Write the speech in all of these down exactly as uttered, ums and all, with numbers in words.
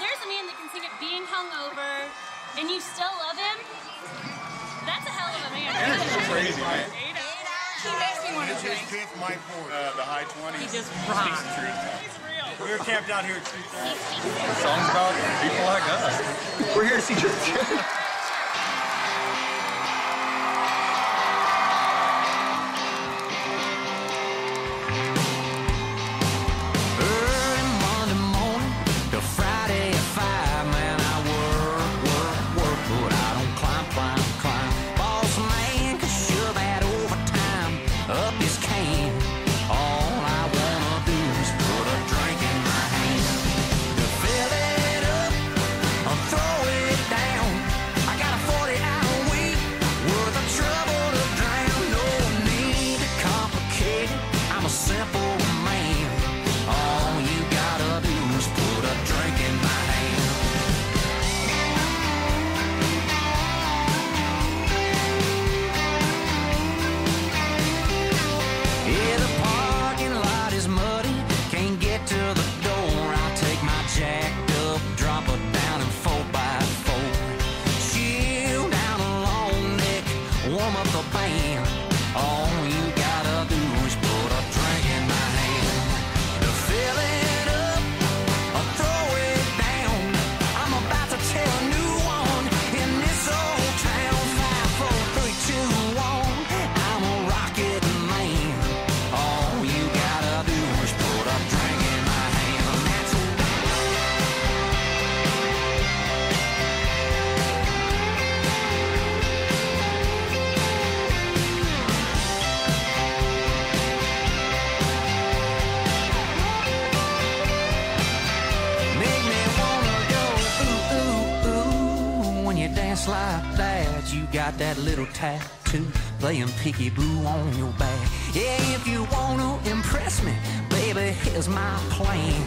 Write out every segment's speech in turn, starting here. there's a man that can sing it being hungover, and you still love him, that's a hell of a man. That's crazy, man. He makes me want to drink. His fifth, my fourth. Uh, the high twenties. He just rocks. He's real. We were camped out here at two thirty. Song's about people like us. We're here to see church. Like that, you got that little tattoo playing peeky boo on your back. Yeah, if you wanna impress me, baby, here's my plan.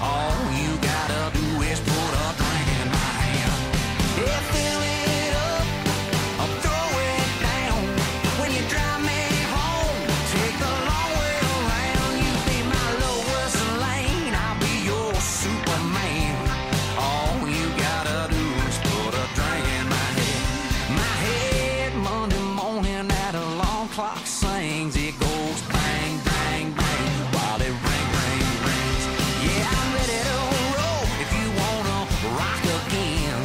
All you gotta do is put a drink in my hand. Yeah, fill it up, I'll throw it down. When you drive me home, take the long way around. You be my Lois Lane, I'll be your Superman. All you gotta do is put a drink in my hand. My head Monday morning at a long clock sings. It goes bang, bang, bang while it ring, ring, rings. Yeah, I'm ready to roll if you wanna rock again.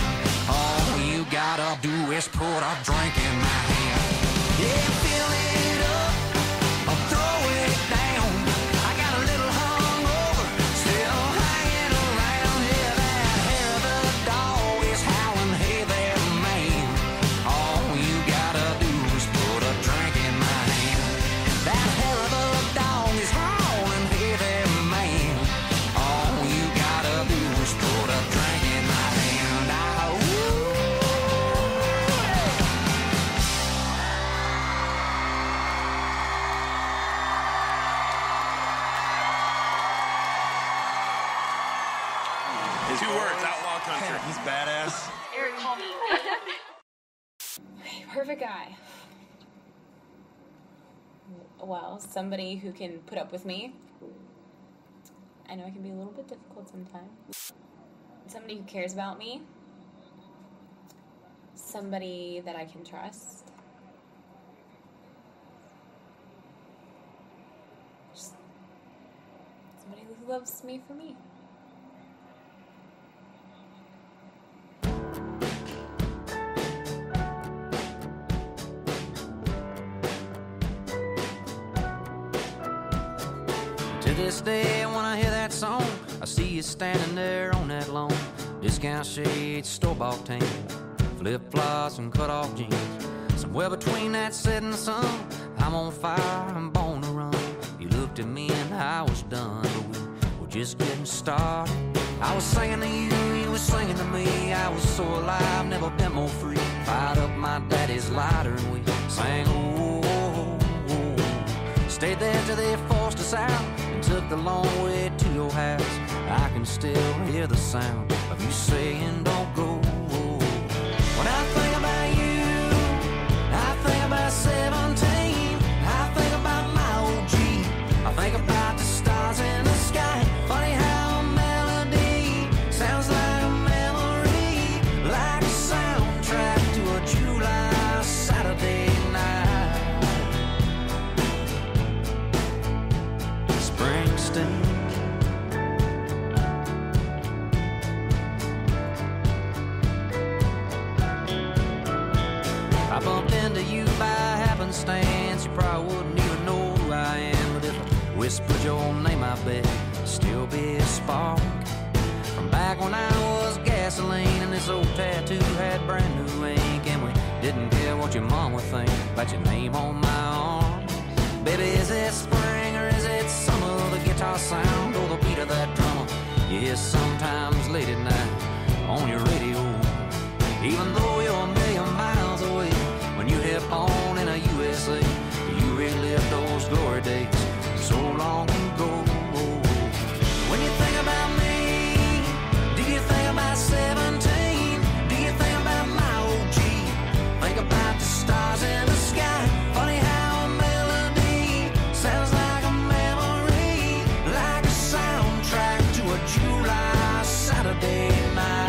All you gotta do is put a drink in my hand. Yeah, fill it up, I'll throw it down. I got a little hungover, still hanging around. Yeah, that hair of the dog is howling, hey there. Two words, outlaw country. He's badass. Eric, call me. Perfect guy. Well, somebody who can put up with me. I know I can be a little bit difficult sometimes. Somebody who cares about me. Somebody that I can trust. Just somebody who loves me for me. This day when I hear that song, I see you standing there on that lawn. Discount shades, store-bought tan, flip-flops and cut-off jeans. Somewhere between that setting sun, I'm on fire, I'm born to run. You looked at me and I was done, but we were just getting started. I was singing to you, you were singing to me. I was so alive, never been more free. Fired up my daddy's lighter and we sang, oh, oh, oh, oh. Stayed there till they forced us out and took the long way to your house. I can still hear the sound of you saying don't go. When I think about you, I think about seventeen. I think about my old Jeep, I think about the stars in the sky. Funny how a melody sounds like I bumped into you by happenstance. You probably wouldn't even know who I am, but if I whispered your name, I bet it'd still be a spark from back when I was gasoline and this old tattoo had brand new ink, and we didn't care what your mom would think about your name on my arm. Baby, is it spring or is it summer? The guitar sound or the beat of that drummer you hear sometimes late at night on your radio, even though you're a million miles away. When you hip on in a U S A, you relive those glory days so long ago. When you think about me, do you think about seventeen? Do you think about my old G? Think about the stars in the sky. Funny how a melody sounds like a memory, like a soundtrack to a July Saturday night.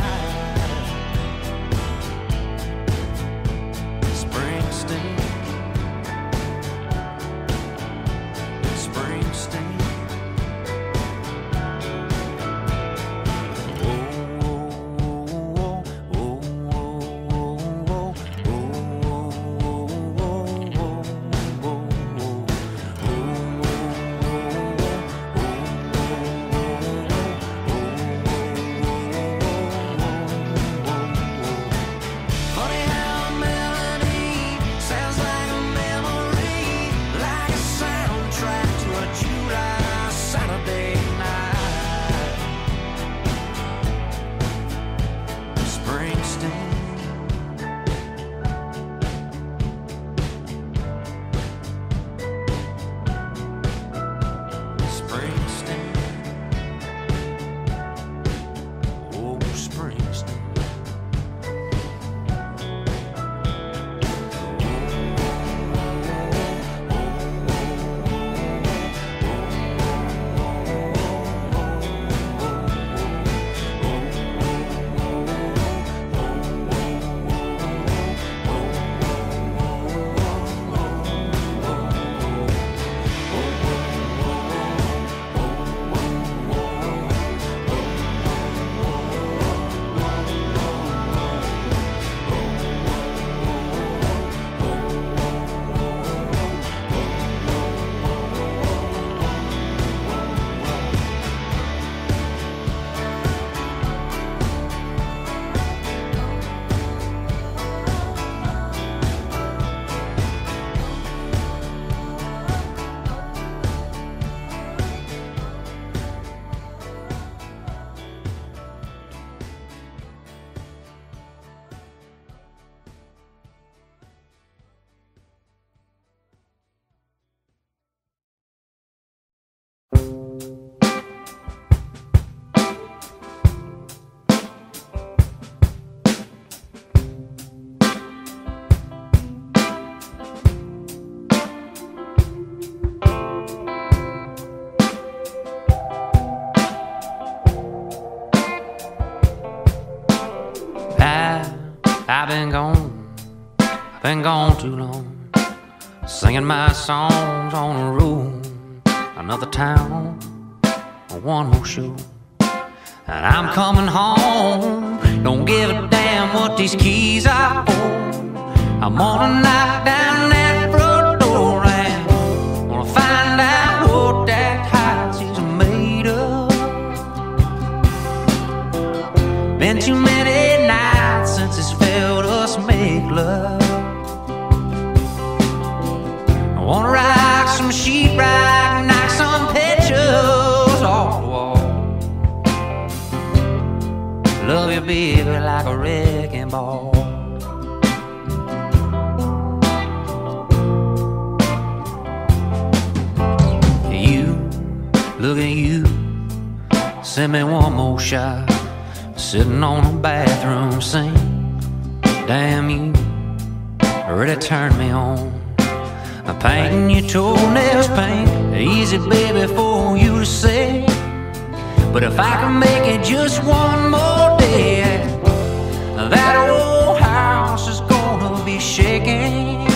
I've been gone, been gone too long, singing my songs on a road, another town, one more show, and I'm coming home. Don't give a damn what these keys are for. I'm gonna knock down that front door and I'm gonna find out what that house is made of. Been too many since it's failed us make love. I wanna rock some sheetrock, knock some pictures off the wall. Love you, baby, like a wrecking ball. You, look at you, send me one more shot, sitting on a bathroom sink. Damn, you really turned me on. I'm painting your toenails pink, easy, baby, for you to say. But if I can make it just one more day, that old house is gonna be shaking.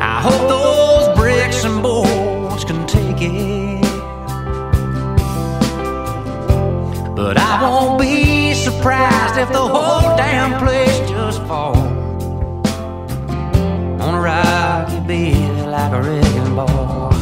I hope those bricks and boards can take it, but I won't be surprised surprised if the whole damn place just falls on a rocky bed like a wrecking ball.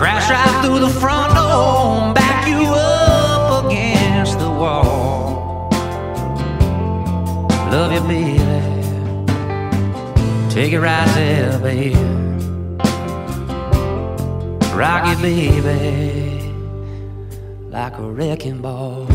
Crash right through the front door, back you up against the wall. Love you, Billy. Take it right there, baby. Rock it, baby, like a wrecking ball.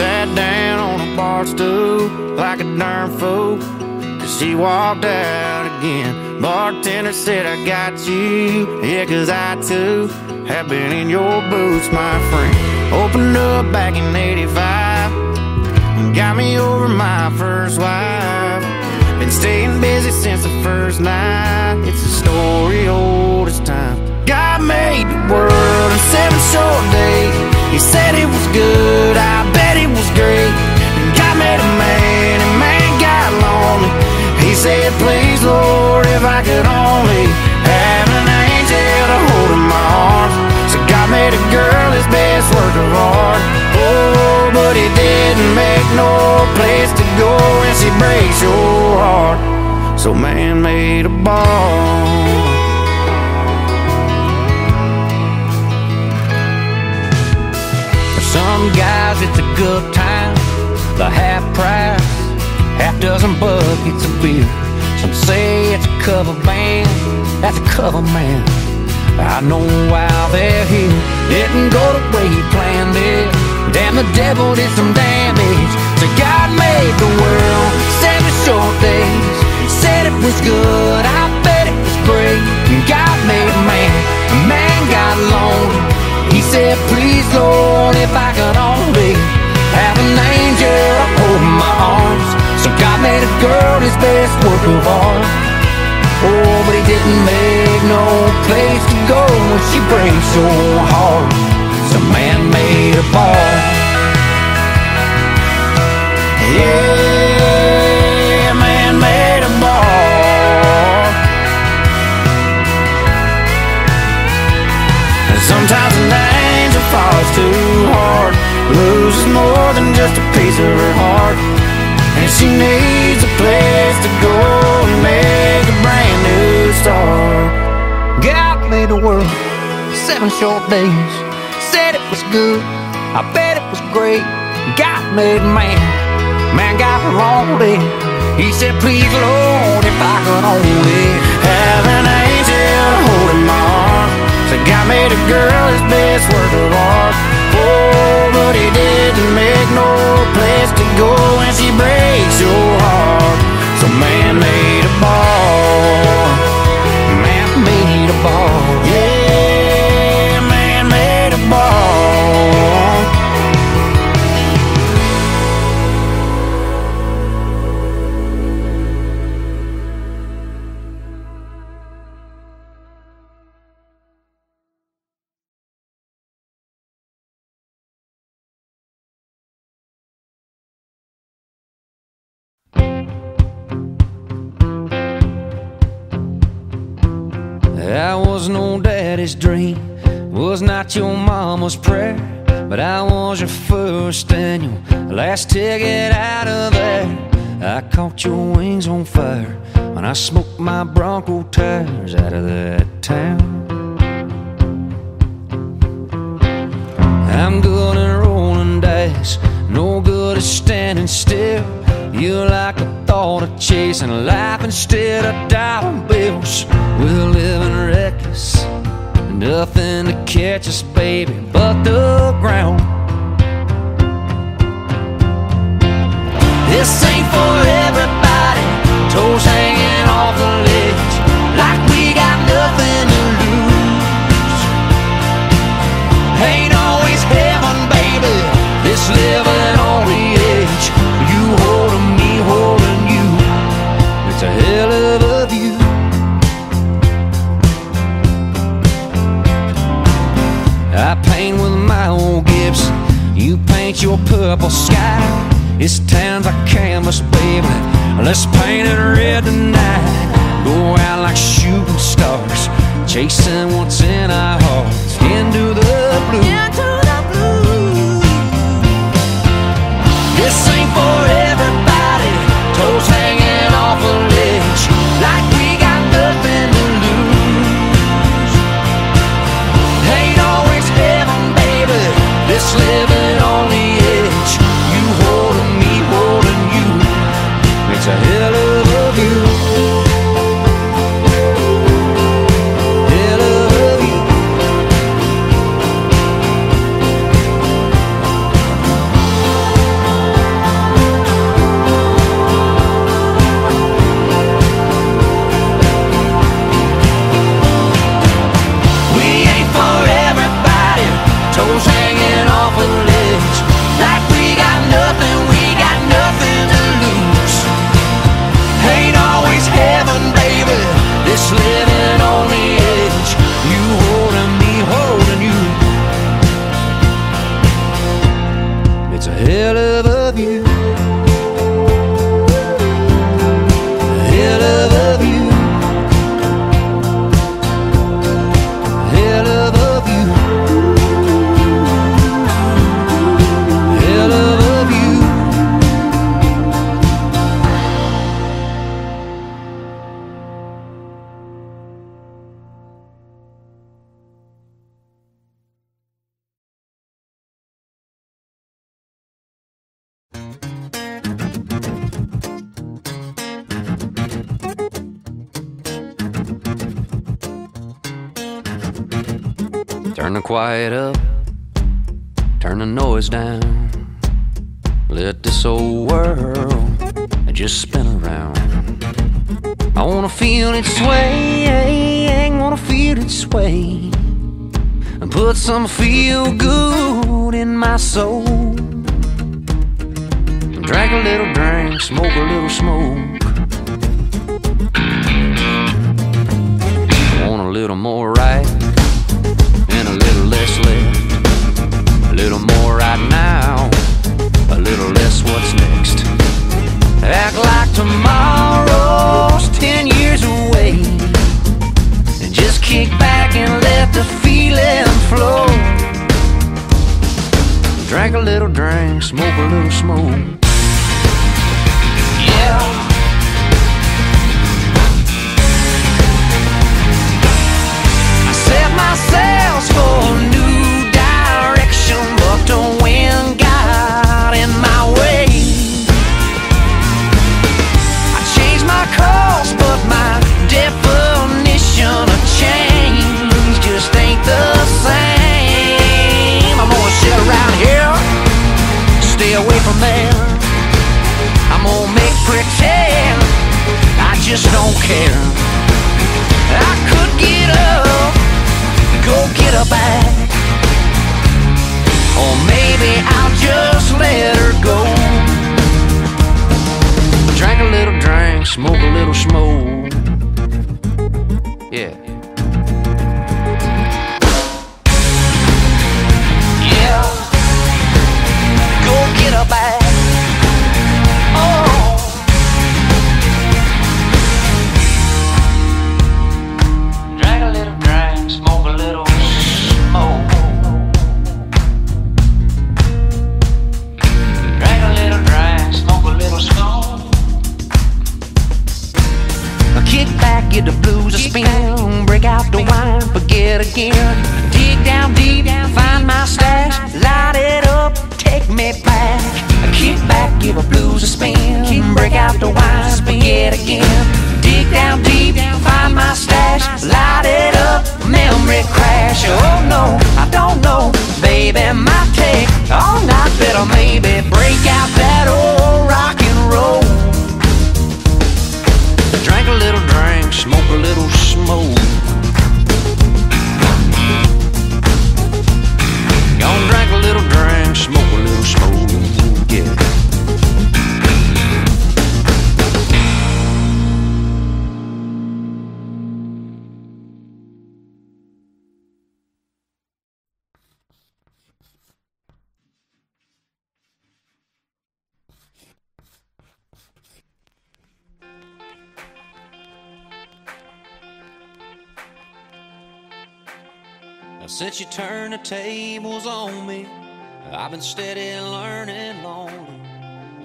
Sat down on a bar stool like a darn fool, cause she walked out again. Bartender said, I got you. Yeah, cause I too have been in your boots, my friend. Opened up back in eighty-five and got me over my first wife. Been staying busy since the first night. It's a story old as time. God made the world in seven short days. He said it was good, I bet it was great. God made a man, and man got lonely. He said, please, Lord, if I could only have an angel to hold in my arms. So God made a girl his best work of art. Oh, but he didn't make no place to go, and she breaks your heart. So man made a ball. Some guys it's a good time, the half price, half dozen buckets of beer. Some say it's a cover band, that's a cover man. I know why they're here. Didn't go the way he planned it. Damn, the devil did some damage. So God made the world seven short days. Said it was good, I bet it was great. God made man, man got lonely. He said, please, Lord, if I could only have an angel holding my arms. So God made a girl his best work of art. Oh, but he didn't make no place to go when she breaks your heart. So man made a ball. Yeah, man made a ball. Sometimes an angel falls too hard, loses more than just a piece of her heart. And she needs a place to go and make a brand new start. God made the world seven short days. Said it was good, I bet it was great. God made man, man got lonely. He said, please, Lord, if I could only have an angel holding my arm. So God made a girl his best work of art. Oh, but he didn't make no place to go, and she breaks your heart. So man made a ball. Man made a ball. Yeah, man made a ball. That was no daddy's dream, was not your mama's prayer, but I was your first and your last ticket out of there. I caught your wings on fire when I smoked my Bronco tires out of that town. I'm good at rolling dice, no good at standing still. You like the thought of chasing life instead of dollar bills. We're living reckless, nothing to catch us, baby, but the ground. This ain't for everybody, toes hanging off the ledge, like we got nothing to lose. Ain't always heaven, baby, this living on the edge. You holding me, holding you, it's a hell of a view. I paint with my old Gibson, you paint your purple sky. This town's a canvas, baby, let's paint it red tonight. Go out like shooting stars, chasing what's in our hearts, into the blue, into the blue. This ain't for everybody, toes hanging off a ledge, like we got nothing to lose. Ain't always heaven, baby, this living on the edge. You hold it's a hell of a view, hell of a view. We ain't for everybody, toes hanging off a ledge, like we got nothing, we got nothing to lose. Ain't always heaven, baby, this living on the edge. You holding me, holding you, it's a hell of a view, a hell of a view, a hell of a view, a hell of a view. Turn the quiet up, turn the noise down, let this old world just spin around. I wanna feel it sway, I wanna feel it sway, and put some feel good in my soul. Drink a little drink, smoke a little smoke, want a little more right and a little less left. A little more right now, a little less what's next. Act like tomorrow's ten years away, and just kick back and let the feeling flow. Drink a little drink, smoke a little smoke. Yeah. Set my sails for a new direction, but the wind got in my way. I changed my course, but my definition of change just ain't the same. I'm gonna sit around here, stay away from there. I'm gonna make pretend I just don't care. I could get up, go get her back, or maybe I'll just let her go. Drink a little drink, smoke a little smoke. Yeah. Yeah. Go get her back. Oh. Kick back, give a blues a spin. Break out the wine, spin it again. Dig down deep, find my stash. Light it up, memory crash. Oh no, I don't know, baby, my take all night, better maybe break out that old rock and roll. Drink a little drink, smoke a little smoke. Gonna drink a little drink, smoke a little smoke. Yeah. Since you turned the tables on me, I've been steady learning lonely,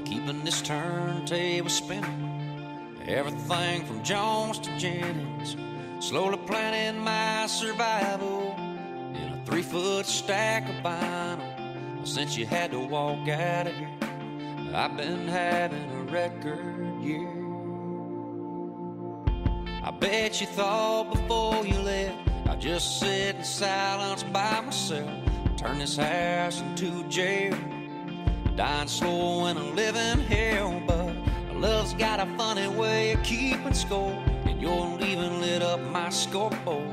keeping this turntable spinning. Everything from Jones to Jennings, slowly planning my survival in a three-foot stack of vinyl. Since you had to walk out of here, I've been having a record year. I bet you thought before you left I just sit in silence by myself, turn this house into jail, dying slow and a living hell. But love's got a funny way of keeping score, and you're leaving lit up my scoreboard.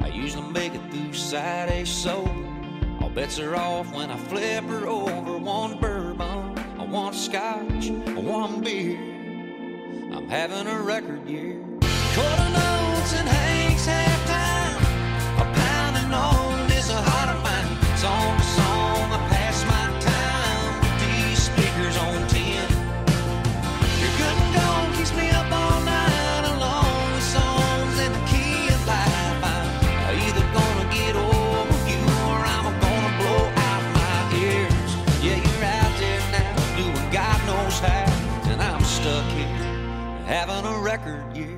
I usually make it through Saturday sober. All bets are off when I flip her over. One bourbon, one scotch, one beer, I'm having a record year. Quarter notes and Hank's halftime, on is a heart of mine. Song to song, I pass my time with these speakers on ten. Your good and gone keeps me up all night, along with songs in the key of life. I'm either gonna get over you or I'm gonna blow out my ears. Yeah, you're out there now, doing God knows how, and I'm stuck here, having a record year.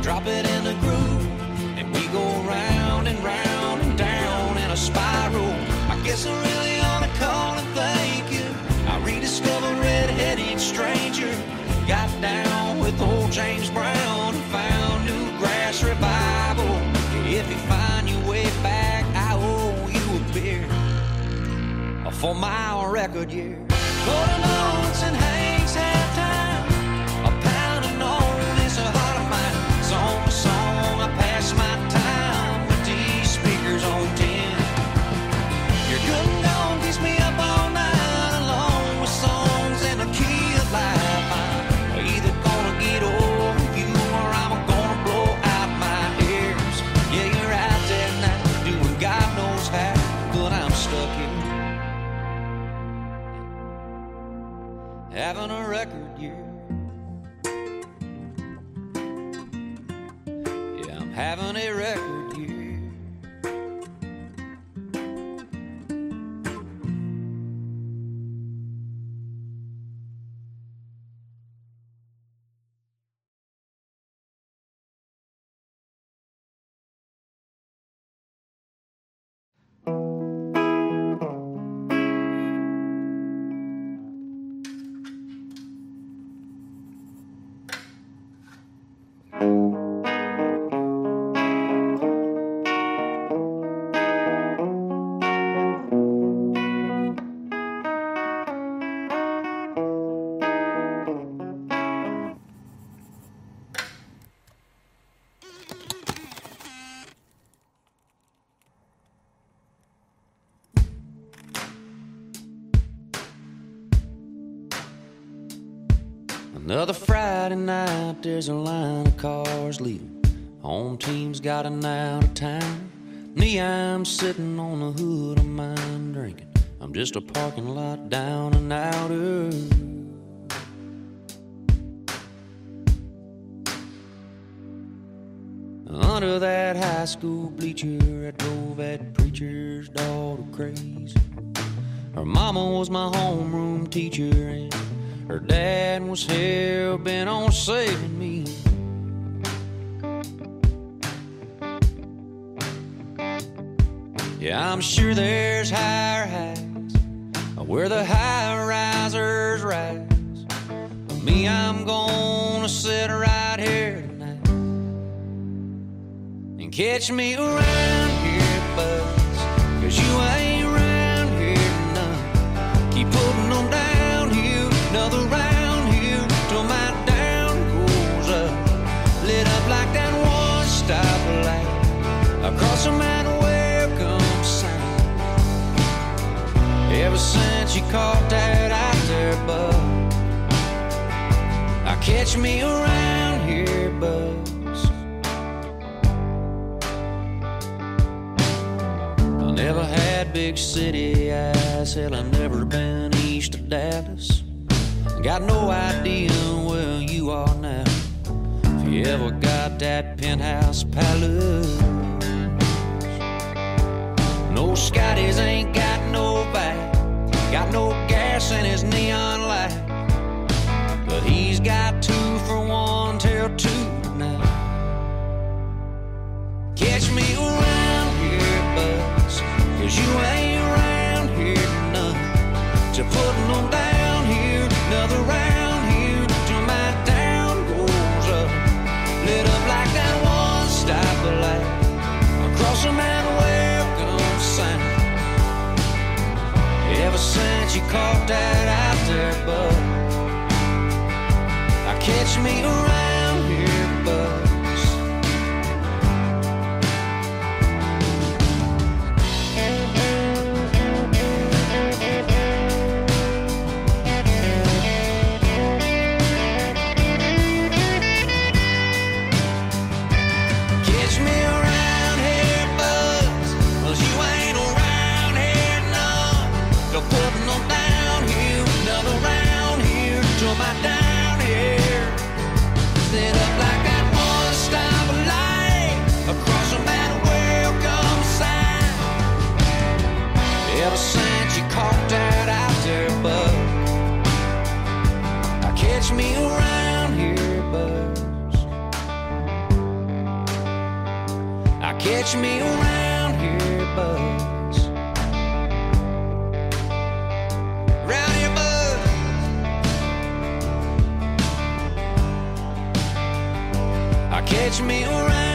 Drop it in a groove, and we go round and round and down in a spiral. I guess I really ought to call and thank you. I rediscovered red-headed stranger, got down with old James Brown and found new grass revival. If you find your way back, I owe you a beer for my record year. Quarter notes and Hank's halftime, a pound of noise is a heart of mine. Song to song, I pass my time with these speakers on ten. Your good and gone keeps me up all night, along with songs in the key of life. I'm either gonna get over you or I'm gonna blow out my ears. Yeah, you're out there now, doing God knows how, but I'm stuck here, having a record year. Having a record year. Another Friday night, there's a line of cars leaving. Home team's got an out of time. Me, I'm sitting on the hood of mine drinking. I'm just a parking lot down and outer. Under that high school bleacher, I drove that preacher's daughter crazy. Her mama was my homeroom teacher and Her dad was hell bent on saving me. Yeah, I'm sure there's higher heights where the high risers rise, but me, I'm gonna sit right here tonight and catch me around here, buzz, 'cause you ain't around here none. Keep putting on down here, another round here, till my down goes up, lit up like that one-stop light across the mountain. Ever since you caught that out there, bud, I catch me around here, buzz. I never had big city eyes, hell, I've never been east of Dallas. Got no idea where you are now, if you ever got that penthouse palace. No Scotties ain't got no back, got no gas in his neon light, but he's got two for one till two tonight. Catch me around here, buzz, 'cause you ain't around here none. To putting on down here, another round here, till my down goes up, lit up like that one-stop light across the mountain. Ever since you caught that out there, bud, I catch me around here, bud. Catch me around here, buzz. I catch me around here, buzz. Round here, buzz. I catch me around.